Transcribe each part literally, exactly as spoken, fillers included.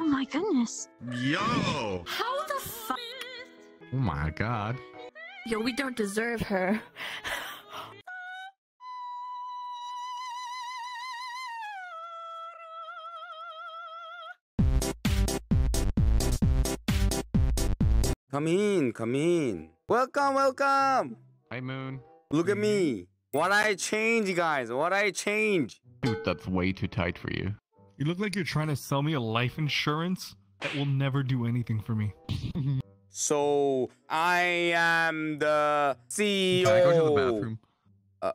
Oh my goodness. Yo. How the fuck? Oh my god. Yo, we don't deserve her. Come in, come in. Welcome, welcome. Hi, Moon. Look at me. What I change, guys? What I change? Dude, that's way too tight for you. You look like you're trying to sell me a life insurance that will never do anything for me. So I am the C E O. Can I go to the bathroom? Uh,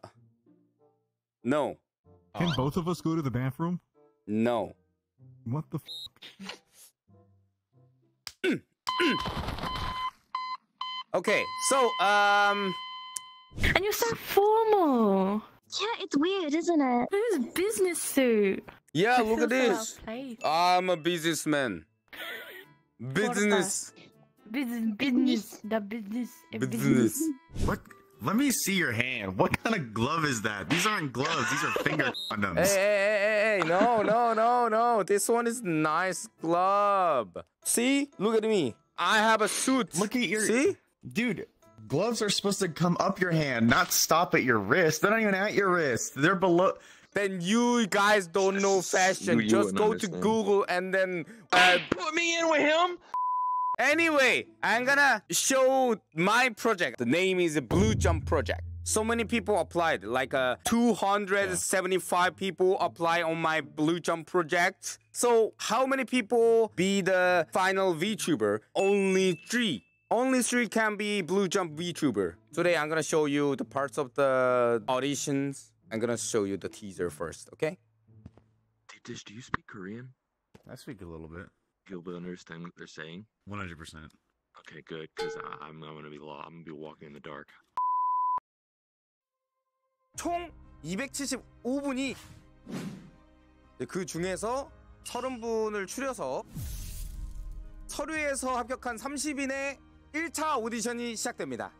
no. Can oh. both of us go to the bathroom? No. What the f? Okay, so um. And you're so formal. Yeah, it's weird, isn't it? Who's business suit? Yeah, look at this. I'm a businessman. Business. Business, business, the business, business. What? Let me see your hand. What kind of glove is that? These aren't gloves. These are finger condoms. Hey, hey, hey, hey! No, no, no, no! This one is nice glove. See? Look at me. I have a suit. Look at your. See, dude. Gloves are supposed to come up your hand, not stop at your wrist. They're not even at your wrist. They're below. Then you guys don't know fashion. You, you Just go understand. to Google and then uh, put me in with him. Anyway, I'm gonna show my project. The name is Blue Jump Project. So many people applied, like uh, two hundred seventy-five yeah. people apply on my Blue Jump Project. So how many people be the final VTuber? Only three. Only three can be Blue Jump VTuber. Today I'm gonna show you the parts of the auditions. I'm gonna show you the teaser first, okay? Hey, Dish, do you speak Korean? I speak a little bit. You'll be understand what they're saying. One hundred percent. Okay, good, because I'm, I'm gonna be lost. I'm gonna be walking in the dark. 총 이백칠십오 분이 그 중에서 삼십 분을 추려서 서류에서 합격한 삼십 인의 일 차 오디션이 시작됩니다.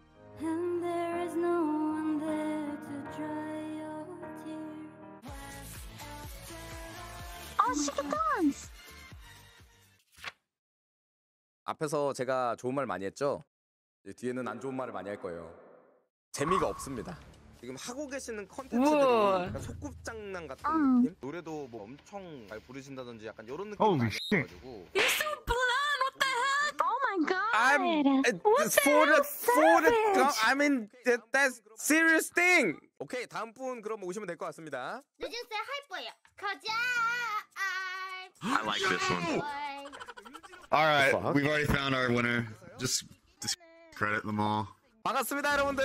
Oh, she can dance. 앞에서 제가 좋은 말 많이 했죠? 뒤에는 안 좋은 말을 많이 할 거예요. 재미가 없습니다. 지금 하고 계시는 컨텐츠들이 속꿉장난 같은 음. 느낌? 노래도 뭐 엄청 잘 부르신다든지 약간 이런 느낌 많이 해가지고. You're so blind, what the heck? Oh my god! I'm for the for the I mean that, that's serious thing. 오케이, 다음 분 그럼 오시면 될 것 같습니다. 늦었어요, 할 거예요. 가자. I like this one. All right, we've already found our winner. Just discredit them all. 반갑습니다, 여러분들.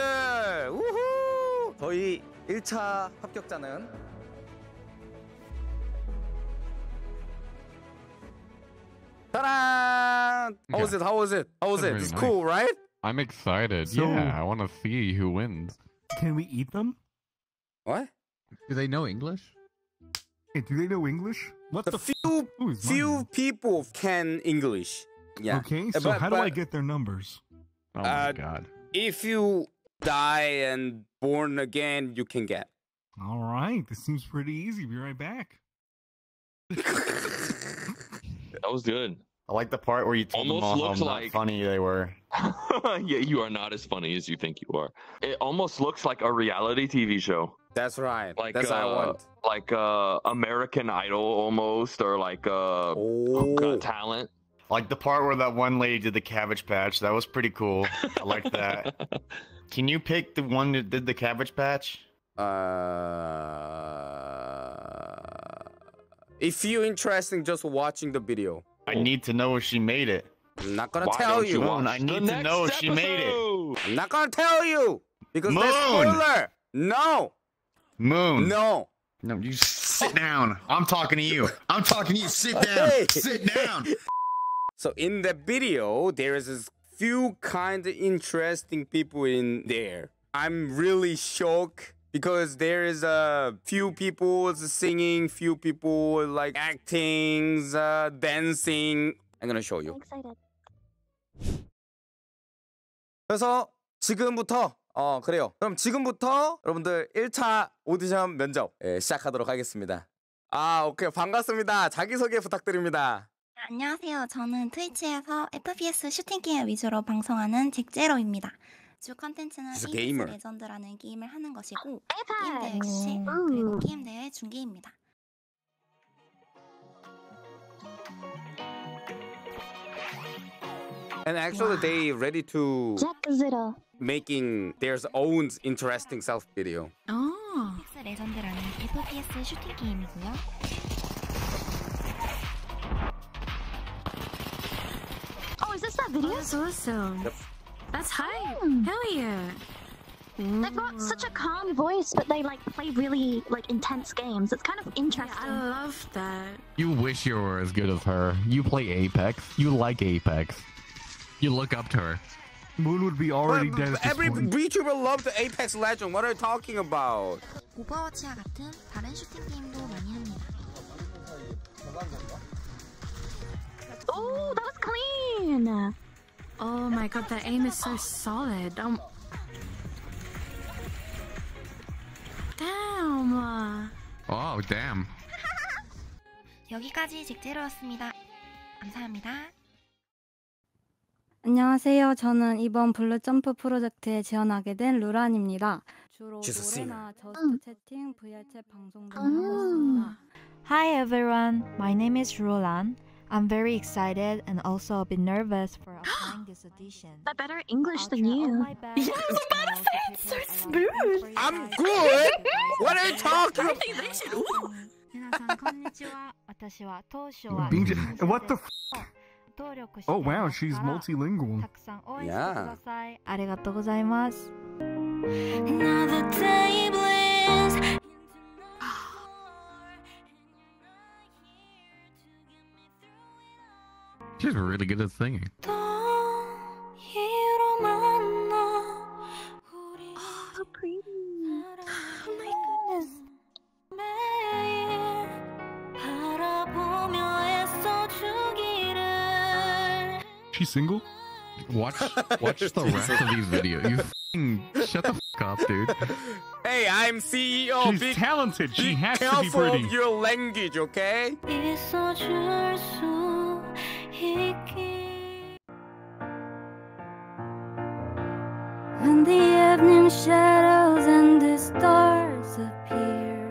우후! 저희 일 차 합격자는 짜란! How was it? How was it? How was it? It's cool, right? I'm excited. So, yeah, I want to see who wins. Can we eat them? What? Do they know English? Hey, do they know English? What the, the few Ooh, few people can English. Yeah. Okay, so but, how do but, I get their numbers? Oh uh, my god. If you die and born again, you can get. All right, this seems pretty easy. Be right back. That was good. I like the part where you told almost them all looks how like... funny they were. Yeah, you are not as funny as you think you are. It almost looks like a reality T V show. That's right. Like that's uh, what I want. Like uh, American Idol almost, or like uh, oh. Got Talent. Like the part where that one lady did the Cabbage Patch. That was pretty cool. I like that. Can you pick the one that did the Cabbage Patch? Uh, if you're interested, just watching the video. I need to know if she made it. I'm not gonna Why tell you. Moon, I need to know if episode. she made it. I'm not gonna tell you because Moon. That's spoiler. No. Moon. No. No. You sit down. I'm talking to you. I'm talking to you. Sit down. Hey. Sit down. So in the video, there is a few kind of interesting people in there. I'm really shocked because there is a few people singing, few people like acting, uh, dancing. I'm gonna show you. 그래서 지금부터 어 그래요. 그럼 지금부터 여러분들 일 차 오디션 면접 예, 시작하도록 하겠습니다. 아 오케이 반갑습니다. 자기소개 부탁드립니다. 안녕하세요. 저는 트위치에서 에프피에스 슈팅 게임 위주로 방송하는 잭제로입니다. 주 컨텐츠는 에이펙스 레전드라는 게임을 하는 것이고 게임 대회 역시 그리고 게임 대회 중계입니다. And actually they ready to making their own interesting self video. 아, 에이펙스 레전드라는 에프피에스 슈팅 게임이고요. Video? Oh, that's awesome. Yep. That's hype. Mm. Hell yeah. Mm. They've got such a calm voice, but they like play really like intense games. It's kind of interesting. Yeah, I love that. You wish you were as good as her. You play Apex. You like Apex. You look up to her. Moon would be already but, dead but at this point. Every VTuber loved Apex Legend. What are you talking about? 오버워치와 같은 다른 슈팅 게임도 많이 합니다. Oh, that was clean! Oh my god, that aim is so solid. Um... Damn! Oh, damn. 여기까지 잭제로였습니다. 감사합니다. 안녕하세요. 저는 이번 블루 점프 프로젝트에 지원하게 된 루란입니다. 주로 노래나 저스트 채팅, 브이알챗 방송 등 하고 있습니다. Hi everyone, my name is Rulan. I'm very excited and also a bit nervous for applying this audition. But better English than you. Yeah, I was about to say it's so smooth. I'm good. What are you talking about? What the f***? Oh wow, she's multilingual. Yeah. She's really good at singing. Oh, so pretty. Oh my goodness. She's single? Watch watch the rest of these videos. You f***ing shut the f*** up, dude. Hey, I'm C E O. She's be, talented. She be has to be pretty. Be careful of your language, okay? When the evening shadows and the stars appear.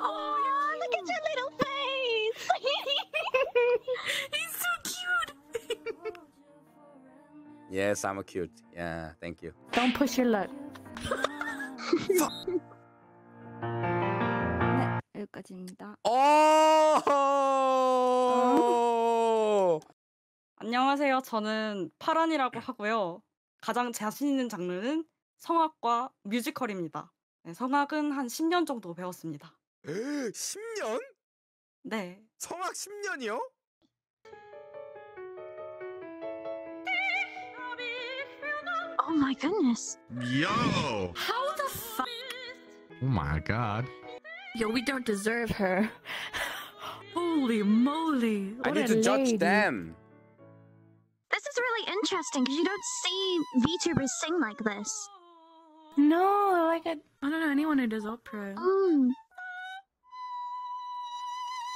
Oh, look at your little face! He's so cute! Yes, I'm a cute. Yeah, thank you. Don't push your luck. 오! 안녕하세요. 저는 파란이라고 하고요. 가장 자신 있는 장르는 성악과 뮤지컬입니다. 네, 성악은 한 십 년 정도 배웠습니다. 십 년? 네. 성악 십 년이요? Oh my goodness. Yo. How the fuck? Oh my god. Yo, we don't deserve her. Holy moly. What I need to lady. Judge them. This is really interesting because you don't see VTubers sing like this. No, like I, I don't know anyone who does opera. Mm.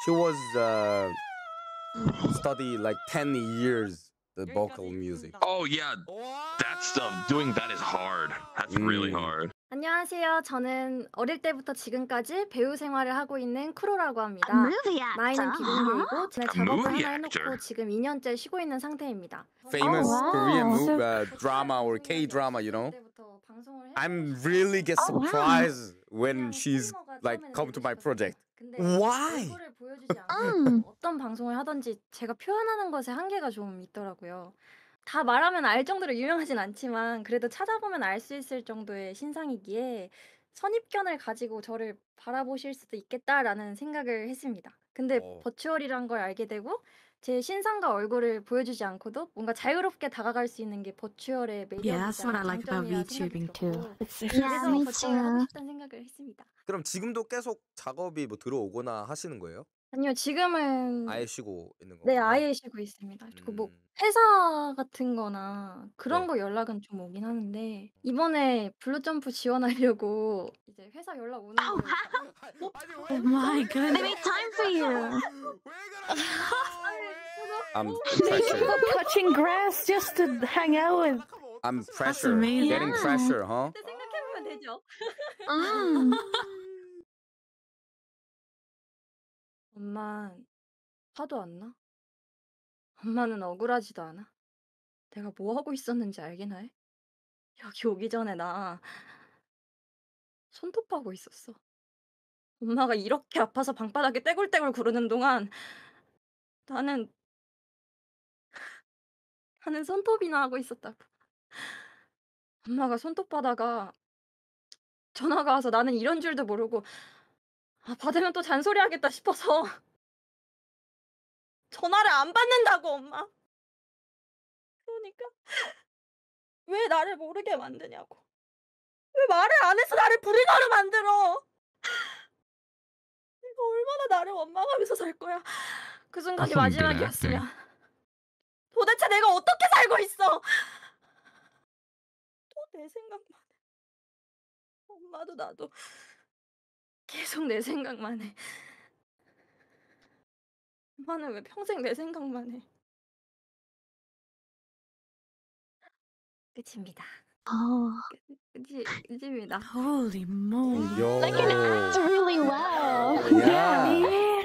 She was uh, study like ten years the vocal music. Oh yeah, that stuff, doing that is hard. That's mm. really hard. 안녕하세요. 저는 어릴 때부터 지금까지 배우 생활을 하고 있는 쿠로라고 합니다. 나이는 비공개이고 제 작업을 하나 해놓고 지금 이 년째 쉬고 있는 상태입니다. Famous oh, wow. Korean movie, uh, drama or K-drama, you know? I'm really get surprised oh, wow. when she's like come to my project. Why? 어떤 방송을 하든지 제가 표현하는 것에 한계가 좀 있더라고요. 다 말하면 알 정도로 유명하진 않지만 그래도 찾아보면 알 수 있을 정도의 신상이기에 선입견을 가지고 저를 바라보실 수도 있겠다라는 생각을 했습니다. 근데 오. 버추얼이란 걸 알게 되고 제 신상과 얼굴을 보여주지 않고도 뭔가 자유롭게 다가갈 수 있는 게 버추얼의 매력이라는 장점이라고 생각했고 그래서 버추얼을 하고 싶다는 생각을 했습니다. 그럼 지금도 계속 작업이 뭐 들어오거나 하시는 거예요? 아니요, 지금은 아예 쉬고 있는 네, 거군요. 아예 쉬고 있습니다. 그리고 뭐 음, 회사 같은 거나 그런 네. 거 연락은 좀 오긴 하는데, 이번에 블루점프 지원하려고 이제 회사 연락 오는 Oh, 걸 다- wow. 아- 아니 왜 Oh my They goodness. make time for you. 그래요? 왜 아, 그러세요? 그래서 왜? I'm pressured. People touching grass just to hang out with. 연락하면 I'm 어떡하세요? That's pressured. amazing. Getting Yeah. pressure, huh? 그때 생각해보면 아, 되죠. Mm. 엄마 화도 안 나? 엄마는 억울하지도 않아? 내가 뭐 하고 있었는지 알긴 해? 여기 오기 전에 나 손톱하고 있었어. 엄마가 이렇게 아파서 방바닥에 떼굴떼굴 구르는 동안 나는 나는 손톱이나 하고 있었다고. 엄마가 손톱 받아가 전화가 와서 나는 이런 줄도 모르고, 아, 받으면 또 잔소리 하겠다 싶어서 전화를 안 받는다고. 엄마, 그러니까 왜 나를 모르게 만드냐고, 왜 말을 안 해서 나를 불인어로 만들어. 내가 얼마나 나를 원망하면서 살 거야. 그 순간이 Oh, matter. 마지막이었으면 도대체 내가 어떻게 살고 있어. 또 내 생각만 해. 엄마도 나도 계속 내 생각만 해. 엄마는 왜 평생 내 생각만 해. 끝입니다. Oh, 끝, 끝이, 끝입니다. holy moly. like an act Yo. really well. Yeah, Yeah. man.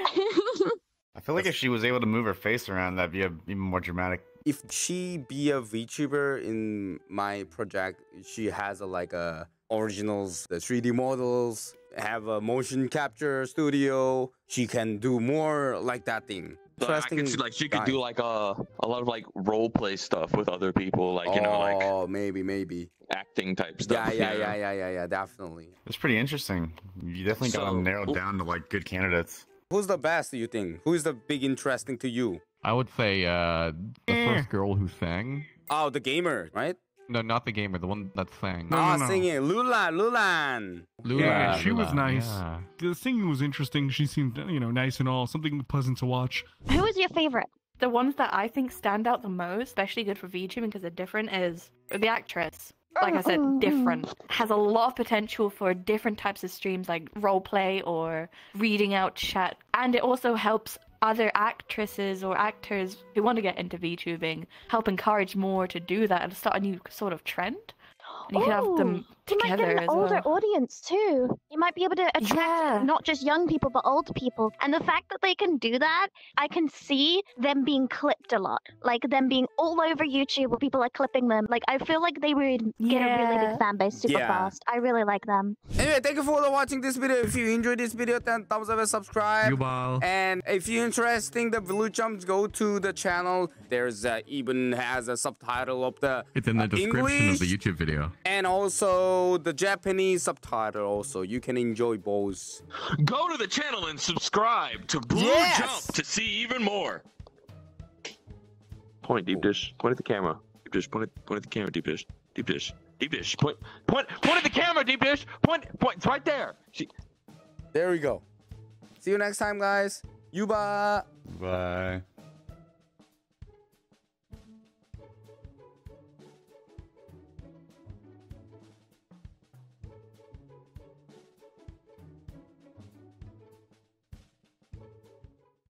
I feel like if That's- she was able to move her face around, that'd be a, even more dramatic. If she be a VTuber in my project, she has a, like a originals, the three D models, have a motion capture studio. She can do more like that thing. But I could see Interesting like she could do guy. like uh, a lot of like role play stuff with other people, like you know, like Oh, maybe, maybe. acting type Yeah, stuff. yeah, yeah, yeah, yeah, yeah. Definitely. It's pretty interesting. You definitely got So them narrowed oh, down to like good candidates. Who's the best? Do you think? Who is the big interesting to you? I would say uh, the Eh. first girl who sang. Oh, the gamer, right? No, not the gamer, the one that sang. No, no, Ah, no. singing Lulan, Lulan. Lula, Yeah, she was Lula, nice. yeah. The singing was interesting. She seemed, you know, nice and all. Something pleasant to watch. Who was your favorite? The ones that I think stand out the most, especially good for VTubing because they're different, is the actress. Like I said, different. Has a lot of potential for different types of streams like roleplay or reading out chat. And it also helps other actresses or actors who want to get into VTubing help encourage more to do that and start a new sort of trend. And you can have Oh, them you might get together an as older well. audience too. You might be able to attract Yeah. not just young people, but old people. And the fact that they can do that, I can see them being clipped a lot. Like them being all over YouTube where people are clipping them. Like, I feel like they would get a really big Yeah. fan base super Yeah. fast. I really like them. Anyway, thank you for watching this video. If you enjoyed this video, then thumbs up and subscribe. Yubal. And if you're interested in the blue jumps, go to the channel. There's uh, even has a subtitle of the It's in uh, the description of the English YouTube video. and also the Japanese subtitle. Also, you can enjoy both. go to the channel and subscribe to Blue Yes. Jump to see even more. Point deep dish. Point at the camera. Deep dish. Point at, point at the camera. Deep dish. Deep dish. Deep dish. Point. Point. Point at the camera. Deep dish. Point. Point. It's right there. She, There we go. See you next time, guys. Yuba. Bye.